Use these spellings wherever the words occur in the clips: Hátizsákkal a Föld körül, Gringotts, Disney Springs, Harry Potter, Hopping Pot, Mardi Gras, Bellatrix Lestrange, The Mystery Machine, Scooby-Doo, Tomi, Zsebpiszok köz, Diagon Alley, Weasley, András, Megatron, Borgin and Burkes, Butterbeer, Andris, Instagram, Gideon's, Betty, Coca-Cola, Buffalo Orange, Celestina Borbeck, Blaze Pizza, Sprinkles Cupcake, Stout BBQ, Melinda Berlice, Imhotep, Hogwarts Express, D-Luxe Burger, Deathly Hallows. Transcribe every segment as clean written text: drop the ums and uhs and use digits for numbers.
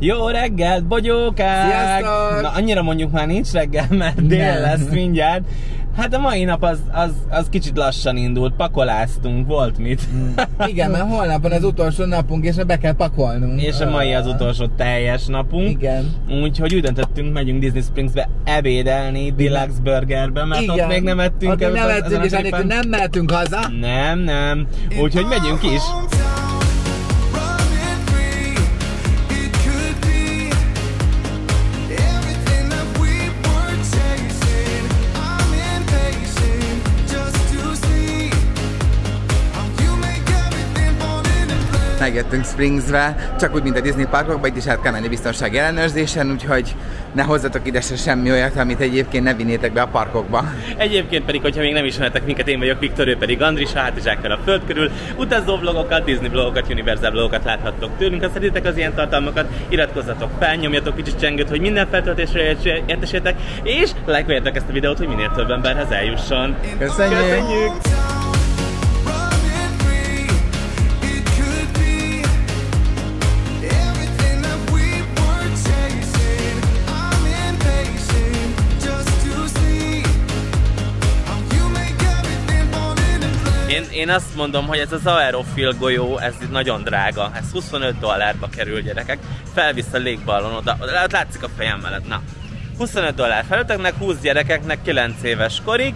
Jó reggelt, bogyókák! Sziasztok! Na, annyira mondjuk már nincs reggel, mert dél lesz mindjárt. Hát a mai nap az kicsit lassan indult, pakoláztunk, volt mit. Igen, mert holnap van az utolsó napunk, és be kell pakolnunk. És a mai az utolsó teljes napunk. Igen. Úgyhogy úgy döntöttünk, megyünk Disney Springsbe ebédelni, D-Luxe Burgerbe, mert igen, ott még nem ettünk. Ott nem ettünk, és anélkül nem mehetünk haza. Nem, nem. Úgyhogy megyünk is. Megjöttünk Springsbe, csak úgy, mint a Disney parkokba, itt is át kell menni biztonsági ellenőrzésen, úgyhogy ne hozzatok ide se semmi olyat, amit egyébként ne vinnétek be a parkokba. Egyébként pedig, hogyha még nem ismertek minket, én vagyok Viktor, ő pedig Andris, a Hátizsákkal a Föld körül. Utazó vlogokat, Disney vlogokat, Universal vlogokat láthattok tőlünk. Ha szeretitek az ilyen tartalmakat, iratkozzatok fel, nyomjatok kicsit csengőt, hogy minden feltöltésre értesüljetek, és lájkoljátok ezt a videót, hogy minél több emberhez eljusson. Köszönjük! Köszönjük. Én azt mondom, hogy ez az aerofil golyó, ez itt nagyon drága. Ez 25 dollárba kerül, gyerekek. Felvisz a légballon oda, látszik a fejem mellett, na. 25 dollár felőtteknek, 20 gyerekeknek 9 éves korig,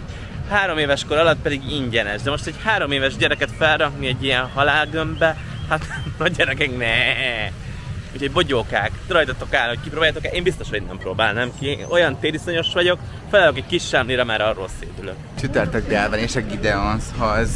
3 éves kor alatt pedig ingyenes. De most egy 3 éves gyereket felrakni egy ilyen halálgömbbe, hát a gyerekek ne. Úgyhogy bogyókák, rajtatok áll, hogy kipróbáljátok-e, én biztos, hogy nem próbálnám ki. Olyan tériszonyos vagyok, felelök egy kis sámlira, már arról szédülök. Csütörtök délben és a Gideon'shoz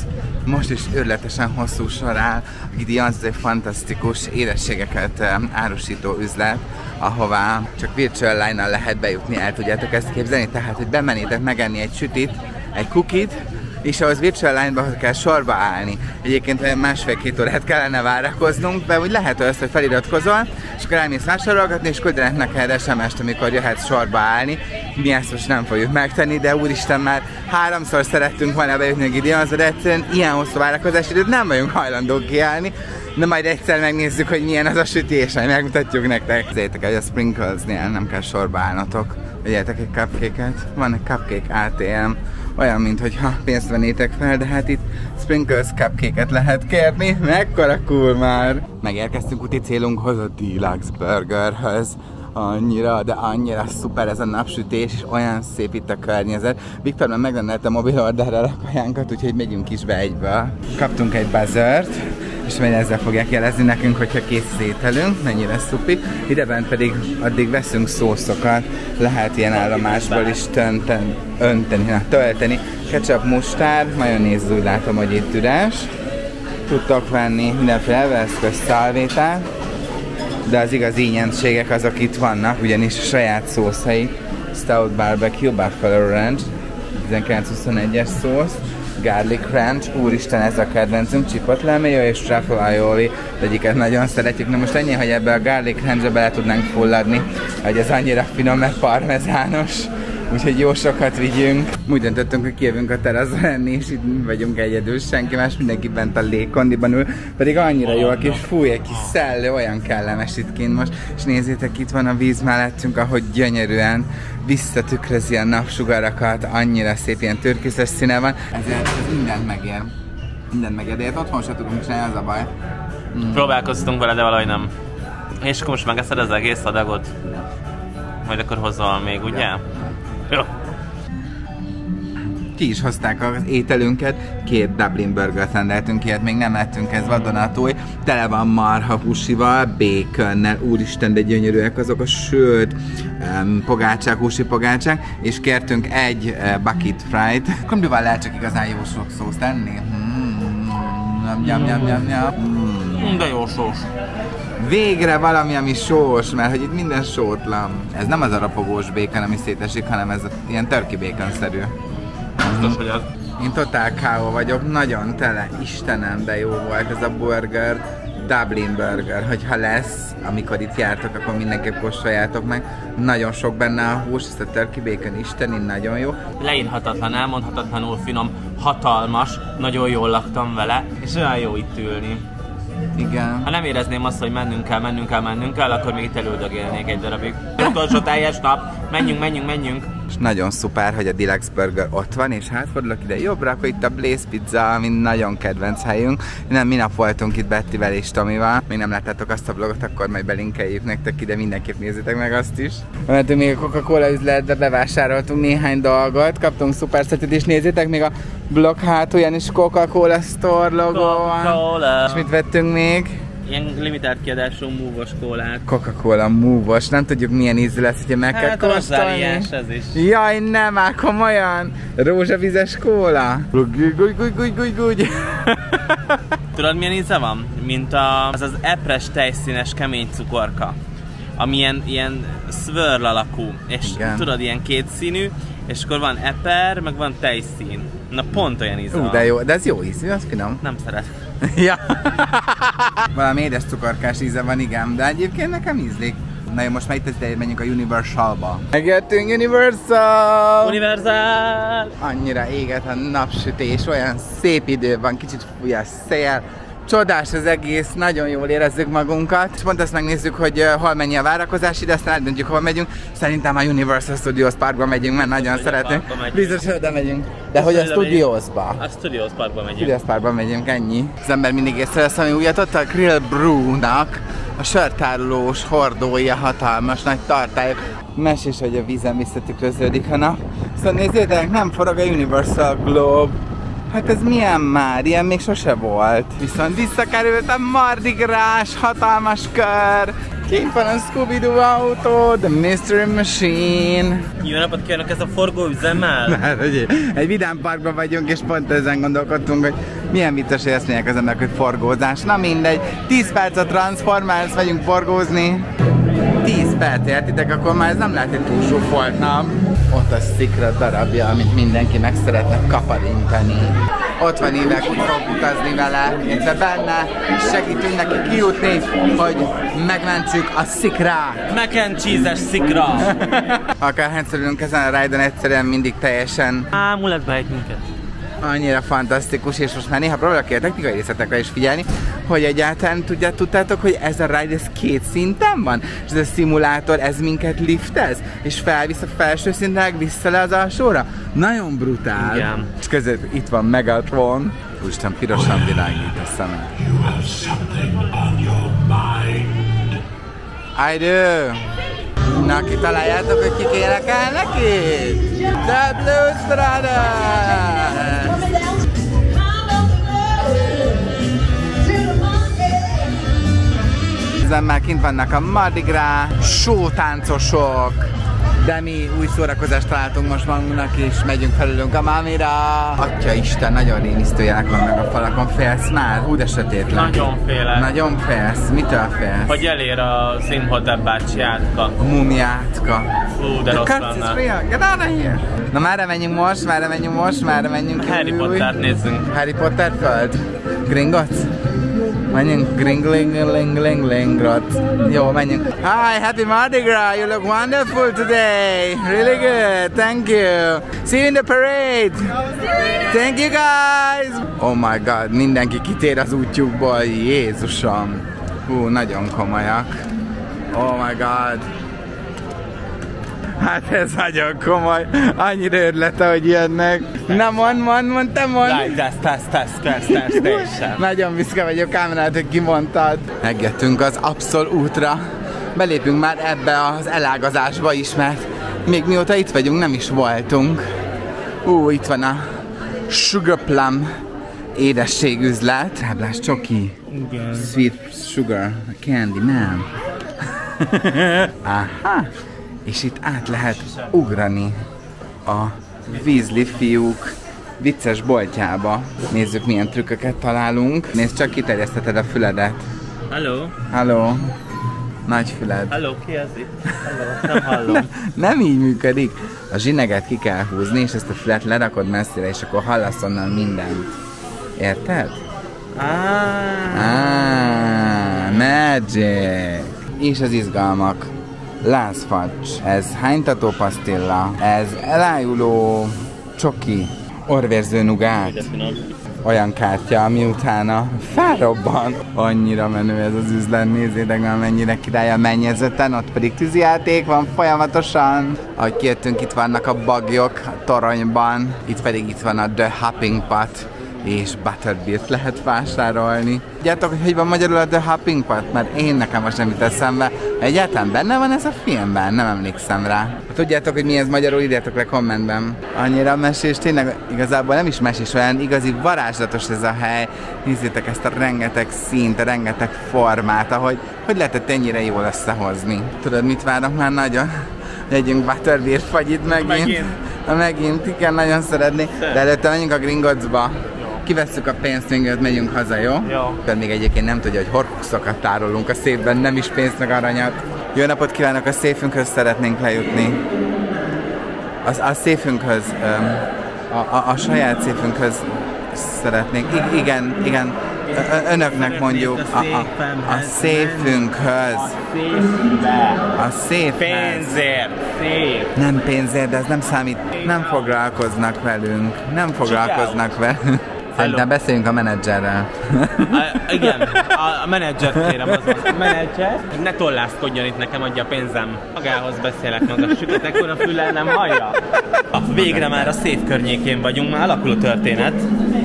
most is őrületesen hosszú sor áll. A Gideon's egy fantasztikus édességeket árusító üzlet, ahová csak virtual line-nal lehet bejutni, el tudjátok ezt képzelni. Tehát, hogy bemenétek megenni egy sütit, egy kukit, és ahhoz virtual line-ba kell sorba állni. Egyébként másfél-két órát kellene várakoznunk, de úgy lehet azt, hogy feliratkozol, és akkor elmész vásárolgatni, és küldenek neked SMS-t, amikor jöhetsz sorba állni. Mi ezt most nem fogjuk megtenni, de úristen, már háromszor szerettünk volna bejutni a Gideon's, de egyszerűen ilyen hosszú várakozási időt nem vagyunk hajlandók kiállni. De majd egyszer megnézzük, hogy milyen az a süti, és majd megmutatjuk nektek. Nézzétek el, hogy a Sprinkles-nél nem kell sorba állnotok. Vegyetek egy cupcake-et. Van egy cupcake ATM. Olyan, mintha pénzt vennétek fel, de hát itt Sprinkles Cupcake-et lehet kérni. Mekkora cool már! Megérkeztünk úti célunkhoz, a D-Luxe Burgerhöz. Annyira, de annyira szuper ez a napsütés, és olyan szép itt a környezet. Viktor már megrendelte a mobil orderrel a kajánkat, úgyhogy megyünk is be egyből. Kaptunk egy buzzert, és majd ezzel fogják jelezni nekünk, hogyha kész az ételünk, mennyire szupi. Ideben pedig addig veszünk szószokat, lehet ilyen állomásból is tölteni. Ketchup, mustár, majonéz, úgy látom, hogy itt üres. Tudtok venni mindenféle elveszköz szalvétát, de az igazi ínyentségek azok itt vannak, ugyanis a saját szószai. Stout BBQ, Buffalo Orange, 1921-es szósz, Garlic Ranch, úristen ez a kedvencünk, chipotle mayo és truffle aioli, egyiket nagyon szeretjük. Na most ennyi, hogy ebbe a Garlic Ranchbe bele tudnánk fulladni, hogy ez annyira finom, mert parmezános, úgyhogy jó sokat vigyünk. Úgy döntöttünk, hogy kijövünk a teraszra enni, és itt mi vagyunk egyedül, senki más, mindenki bent a légkondiban ül, pedig annyira jó a kis fúj, egy kis szellő, olyan kellemes itt kint most, és nézzétek, itt van a víz mellettünk, ahogy gyönyörűen visszatükrözi a napsugarakat, annyira szép, ilyen türkiszes színe van, ezért ez mindent megér. Mindent megér, de hát otthon se tudunk csinálni, az a baj. Próbálkoztunk vele, de valahogy nem. És akkor most megeszed az egész adagot? Majd akkor hozol még, ugye? Ja. Jó. Ki is hozták az ételünket, 2 Dublin burgert rendeltünk, ilyet még nem ettünk, ez vadonatúj. Tele van marha húsival, békönnel, úristen, de gyönyörűek azok a sőt, pogácsák, húsi pogácsák, és kértünk egy bucket fried. Krumplival lehet csak igazán jó sok szószt tenni. De jó sós. Végre valami, ami sós, mert hogy itt minden sótlan. Ez nem az a rapogós békön, ami szétesik, hanem ez ilyen turkey bacon-szerű. Én totál káó vagyok, nagyon tele, istenem, de jó volt ez a burger. Dublin burger, hogyha lesz, amikor itt jártok, akkor mindenképp kóstoljátok meg. Nagyon sok benne a hús, ezt a turkey bacon isteni, nagyon jó. Leírhatatlan, elmondhatatlanul finom, hatalmas, nagyon jól laktam vele, és olyan jó itt ülni. Igen. Ha nem érezném azt, hogy mennünk kell, akkor még itt elüldögélnék egy darabig. Utolsó teljes nap, menjünk. És nagyon szuper, hogy a D-Luxe Burger ott van, és hátfordulok ide jobbra, akkor itt a Blaze Pizza, ami nagyon kedvenc helyünk. Nem, minap voltunk itt Bettivel és Tomival. Még nem láttátok azt a vlogot, akkor majd belinkeljük nektek ide, mindenképp nézzétek meg azt is. Mert még a Coca-Cola üzletbe bevásároltunk néhány dolgot, kaptunk szuper szetet, és nézzétek, még a blog hátulján is Coca-Cola Store logó van. És mit vettünk még? Ilyen limitált kiadású múvos kólát. Coca-Cola múvos, nem tudjuk milyen ízű lesz, hogyha meg kell kóstolni. Hát az is. Jaj, nem, már komolyan! Rózsavizes kóla? Gugy. Tudod milyen íze van? Mint az epres tejszínes kemény cukorka. Ami ilyen swirl alakú. És igen, tudod, ilyen kétszínű. És akkor van eper, meg van tejszín. Na pont olyan íze van. De jó, de ez jó ízű, az finom. Nem szeret. Ja. Valami édes cukorkás íze van, igen, de egyébként nekem ízlik. Na jó, most már itt azért menjünk a Universalba. Megjöttünk Universal! Annyira éget a napsütés, olyan szép idő van, kicsit fúj a szél. Csodás az egész, nagyon jól érezzük magunkat. És pont ezt megnézzük, hogy hol mennyi a várakozás, ide aztán eldöntjük, hol megyünk. Szerintem a Universal Studios Parkba megyünk, mert nagyon szeretnénk. Biztos, hogy oda megyünk. De hogy a Studiosba? A Studios Parkba megyünk. Studios Parkba megyünk, ennyi. Az ember mindig észrevesz, ami újat ott a Krill Brew-nak a sörtárolós hordója hatalmas nagy tartály. Mesés, hogy a vízen visszatükröződik a nap. Szóval nézzétek, nem forog a Universal Globe. Hát ez milyen már? Ilyen még sose volt. Viszont visszakerült a Mardi Gras hatalmas kör. Kint van a Scooby-Doo autó, The Mystery Machine. Jó napot kívánok, ez a forgó üzemel? Már egy vidám parkban vagyunk, és pont ezen gondolkodtunk, hogy milyen vicces élmények az ennek, hogy forgózás. Na mindegy, 10 perc a Transformers, megyünk forgózni. 10 perc értitek, akkor már ez nem lehet egy túl zsúfolt nap. Ott a szikra darabja, amit mindenki meg szeretne kaparintani. Ott van évek, hogy fogunk utazni vele, illetve benne, és segítünk neki kijutni, hogy megmentsük a szikrát. Mac and cheese-es szikra! Akárhány szörülünk ezen a ride-on, egyszerűen mindig teljesen ámulatba ejt minket. Annyira fantasztikus, és most már néha próbálok a technikai részletekre is figyelni, hogy egyáltalán tudtátok, hogy ez a ride ez két szinten van, és ez a szimulátor, ez minket liftez, és felvisz a felső szinten, vissza le az alsóra. Nagyon brutál. Igen. És között itt van Megatron. Úristen, pirosan világít a szemem. I do. Na, kitaláljátok, hogy kik énekel neki? The Blues Brothers! Ezen már kint vannak a Mardi Gras, sótáncosok, de mi új szórakozást találtunk most magunknak, és megyünk felülünk a mámira. Atyaisten, nagyon rémisztő jelek vannak a falakon. Félsz már? Hú, de sötét lett. Nagyon félek. Nagyon félsz? Mitől félsz? Hogy elér az Imhotep bácsi átka. A mumiátka. Hú, de rossz lenne. Na merre menjünk most? Harry Pottert nézzünk. Harry Potter föld? Gringotts? Menjünk, Gringotts. Jó, menjünk. Hi, happy Mardi Gras, you look wonderful today. Really good, thank you. See you in the parade. Thank you guys. Oh my god, mindenki kitér az útjukból, Jézusom. Hú, nagyon komolyak. Oh my god. Hát ez nagyon komoly, annyira örülete, hogy jönnek. Na mondd. Nagyon büszke vagyok, kámerát, hogy kimondtad. Megjöttünk az Absolútra. Belépünk már ebbe az elágazásba is, mert még mióta itt vagyunk, nem is voltunk. Ú, itt van a Sugar Plum édességüzlet. Táblás csoki. Igen. Sweet sugar candy, nem? Aha. És itt át lehet ugrani a Weasley fiúk vicces boltjába. Nézzük, milyen trükköket találunk. Nézd csak, kiterjeszteted a füledet. Halló? Halló. Nagy füled. Halló, ki az itt? Halló, nem hallom. nem így működik. A zsineget ki kell húzni, és ezt a fület lerakod messzire, és akkor hallasz onnan mindent. Érted? Magic. És az izgalmak. Lázfacs, ez hánytató pasztilla, ez elájuló csoki, orvérző nugát, olyan kártya, ami utána felrobban. Annyira menő ez az üzlet, nézzétek már mennyire király a mennyezeten, ott pedig tűzijáték van folyamatosan. Ahogy kijöttünk, itt vannak a bagyok a toronyban, itt pedig itt van a The Hopping Pot, és Butterbeert lehet vásárolni. Tudjátok, hogy van magyarul a The Hopping Pot? Mert én nekem most nem jut eszembe. Egyáltalán benne van ez a filmben? Nem emlékszem rá. Tudjátok, hogy mi ez magyarul? Írjátok le kommentben. Annyira mesés, tényleg igazából nem is mesés, olyan igazi varázslatos ez a hely. Nézzétek ezt a rengeteg színt, a rengeteg formát, ahogy hogy lehetett ennyire jól összehozni. Tudod, mit várok már nagyon? Legyünk Butterbeer fagyit megint. Megint, igen, nagyon szeretnék. De előtte menjünk a Gringottsba. Kivesszük a pénzt, minket megyünk haza, jó? Jó. De még egyébként nem tudja, hogy horkuszokat tárolunk a széfben, nem is pénzt meg aranyat. Jó napot kívánok, a széfünkhöz szeretnénk lejutni. A széfünkhöz, a saját széfünkhöz szeretnénk. Igen, önöknek mondjuk. A széfünkhöz. A széfhez. Pénzért. Nem pénzért, de ez nem számít. Nem foglalkoznak velünk. Nem foglalkoznak velünk. Szerintem beszéljünk a menedzserrel. Igen, a menedzsert kérem, azaz. Menedzser? Ne tollászkodjon itt nekem, adja a pénzem. Magához beszélek maga, süketekor a füllel nem hallja. Végre már a szép környékén vagyunk, már alakul a történet.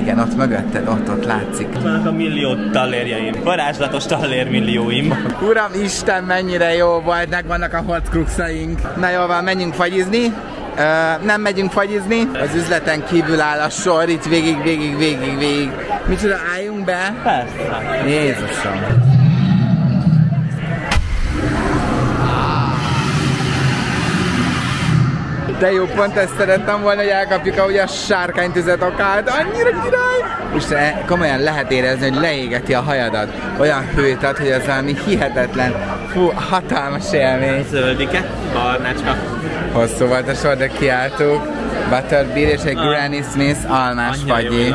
Igen, ott mögötted, ott látszik. Ott vannak a millió tallérjaim, varázslatos tallérmillióim. Uram, Isten, mennyire jó volt, megvannak a hot kruxaink. Na jól van, menjünk fagyizni. Nem megyünk fagyizni, az üzleten kívül áll a sor, itt végig. Micsoda, álljunk be? Persze. Jézusom. De jó, pont ezt szerettem volna, hogy elkapjuk ahogy a sárkánytüzet okát. Annyira király! Most komolyan lehet érezni, hogy leégeti a hajadat. Olyan hőt ad, hogy az valami hihetetlen, fú, hatalmas élmény. Zöldike, barnácska. Hosszú volt a sor, de kiálltuk. Butterbeer és egy Granny Smith almás fagyi.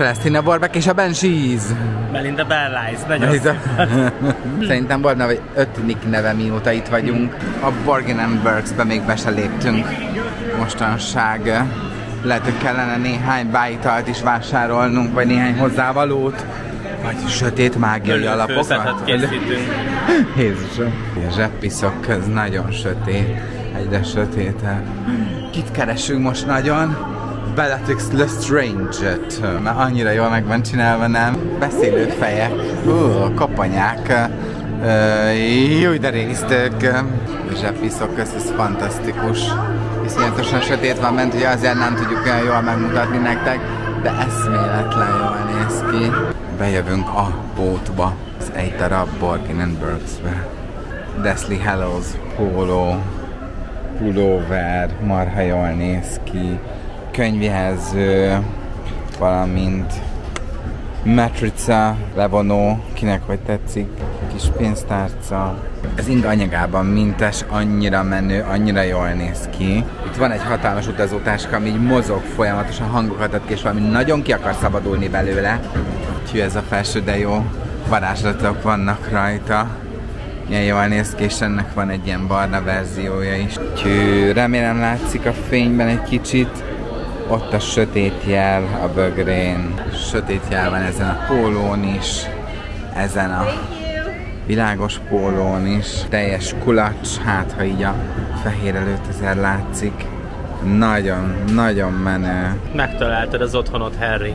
Celestina Borbeck és a Banshees. Melinda Berlice, nagyon szép. Szerintem Borna vagy ötnik neve mióta itt vagyunk. A Borgin and Burkesbe még be se léptünk mostanság. Lehet, hogy kellene néhány bájtalt is vásárolnunk, vagy néhány hozzávalót. Vagy sötét mágiai alapokat. Jézusom. A zseppiszok köz nagyon sötét. Egyre sötétebb. Kit keresünk most nagyon? Bellatrix Lestrange-et, mert annyira jól meg van csinálva, nem? Beszélő fejek, kopanyák, jó de résztők. Zseppiszok közt, ez fantasztikus. Iszonyatosan sötét van bent, ugye azért nem tudjuk olyan jól megmutatni nektek, de eszméletlen jól néz ki. Bejövünk a pótba, az egy darab Borgin and Burkesbe. Deathly Hallows póló, pulóver, marha jól néz ki. Könyvjelző, valamint matrica, levonó, kinek hogy tetszik, kis pénztárca. Ez ing anyagában mintes, annyira menő, annyira jól néz ki. Itt van egy hatalmas utazótáska, ami így mozog folyamatosan, hangokat ad ki, és valami nagyon ki akar szabadulni belőle. Hű, ez a felső, de jó varázslatok vannak rajta. Ilyen jól néz ki, és ennek van egy ilyen barna verziója is. Hű, remélem látszik a fényben egy kicsit. Ott a sötét jel a bögrén. Sötét jel van ezen a pólón is, ezen a világos pólón is. Teljes kulacs, hát ha így a fehér előtt ezer látszik. Nagyon menő. Megtaláltad az otthonod, Harry.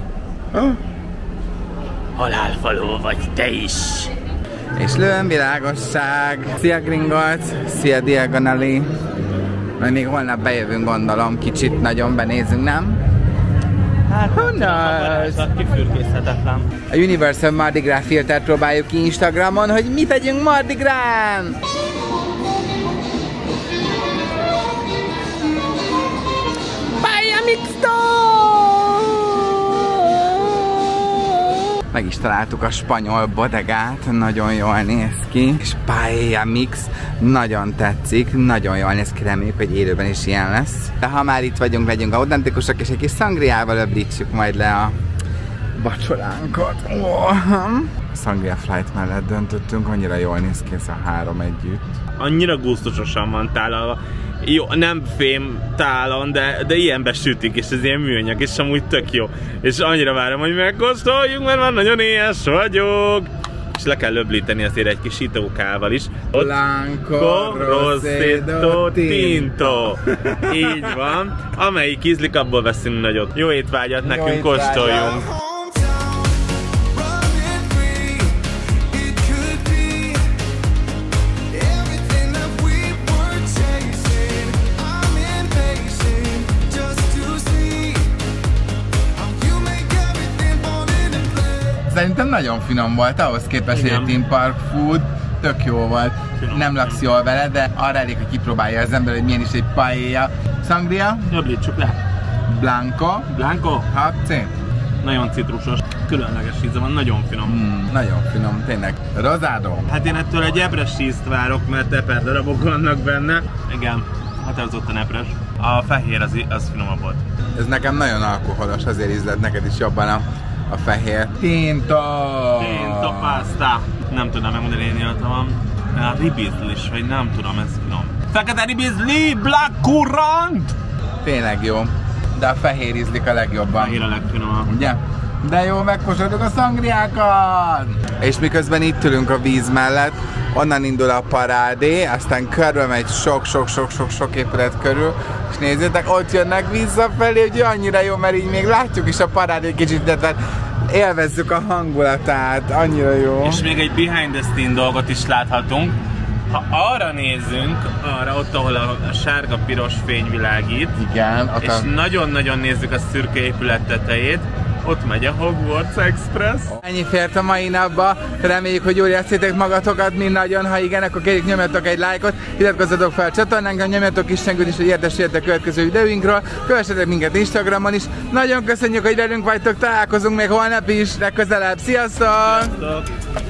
Halálfaló vagy te is. És lőn világosság. Szia Gringotts, szia Diagon Alley. Majd még holnap bejövünk, gondolom, kicsit nagyon benézünk, nem? Hát, ez a kifürkészhetetlen. A Universal Mardi Gras filtert próbáljuk ki Instagramon, hogy mit tegyünk Mardi Grán! Meg is találtuk a spanyol bodegát, nagyon jól néz ki, és paella mix, nagyon tetszik, nagyon jól néz ki, reméljük, hogy élőben is ilyen lesz. De ha már itt vagyunk, legyünk autentikusak, és egy kis szangriával öblítsük majd le a vacsoránkat. Szangria flight mellett döntöttünk, annyira jól néz ki ez a három együtt. Annyira gusztusosan van tálalva. Jó, nem fém tálon, de ilyenbe sütik, és ez ilyen műanyag, és amúgy tök jó. És annyira várom, hogy megkóstoljunk, mert már nagyon éhes vagyok. És le kell öblíteni azért egy kis itókával is. Blanco, Rosédo, Tinto. Így van. Amelyik ízlik, abból veszünk nagyot. Jó étvágyat nekünk, kóstoljunk. Szerintem nagyon finom volt, ahhoz képest, hogy a theme park food, tök jó volt. Finom. Nem laksz jól vele, de arra elég, hogy kipróbálja az ember, hogy milyen is egy paella. Sangria? Öblítsük le. Blanco. Blanco? Hátizsák. Nagyon citrusos, különleges íze van, nagyon finom. Nagyon finom, tényleg. Rosado. Hát én ettől egy ebres ízt várok, mert eperdarabok vannak benne. Igen, határozottan ebres. A fehér az finomabb volt. Ez nekem nagyon alkoholos, azért ízlet neked is jobban a fehér. Tinto! Tinto pasta! Nem tudom megmondani, én illetve van. Ribizlis, vagy nem tudom, ez finom. Fekete ribizli, black currant! Tényleg jó. De a fehér ízlik a legjobban. Fehér a legfinomabb. Ugye? De jó, megkóstoljuk a szangriákat! És miközben itt ülünk a víz mellett, onnan indul a parádé, aztán körbe megy sok épület körül, és nézzétek, ott jönnek visszafelé, ugye annyira jó, mert így még látjuk is a parádé kicsit, de élvezzük a hangulatát, annyira jó. És még egy behind the scene dolgot is láthatunk. Ha arra nézzünk, arra ott, ahol a sárga-piros fény világít, igen, és nagyon-nagyon nézzük a szürke épület tetejét, ott megy a Hogwarts Express. Ennyi fért a mai napba. Reméljük, hogy jól éreztétek magatokat, mi nagyon. Ha igen, akkor kérjük, nyomjatok egy lájkot, iratkozzatok fel a csatornánkra, nyomjatok kis csengőt is, hogy értesüljetek a következő videóinkról. Kövessetek minket Instagramon is. Nagyon köszönjük, hogy velünk vagytok, találkozunk még holnap is, legközelebb. Sziasztok! Sziasztok.